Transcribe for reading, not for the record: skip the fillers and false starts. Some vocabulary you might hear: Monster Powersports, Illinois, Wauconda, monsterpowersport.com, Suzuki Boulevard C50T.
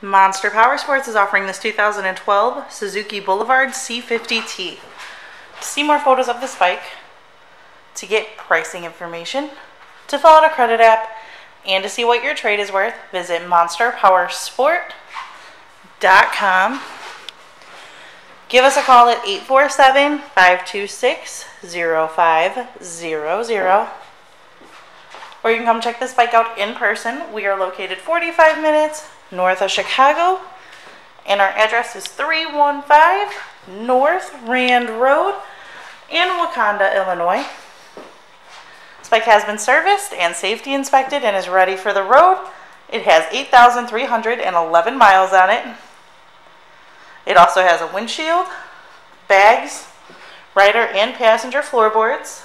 Monster Powersports is offering this 2012 Suzuki Boulevard C50T. To see more photos of this bike, to get pricing information, to fill out a credit app, and to see what your trade is worth, visit monsterpowersport.com. Give us a call at 847-526-0500. Or you can come check this bike out in person. We are located 45 minutes north of Chicago, and our address is 315 North Rand Road in Wauconda, Illinois. This bike has been serviced and safety inspected and is ready for the road. It has 8,311 miles on it. It also has a windshield, bags, rider and passenger floorboards.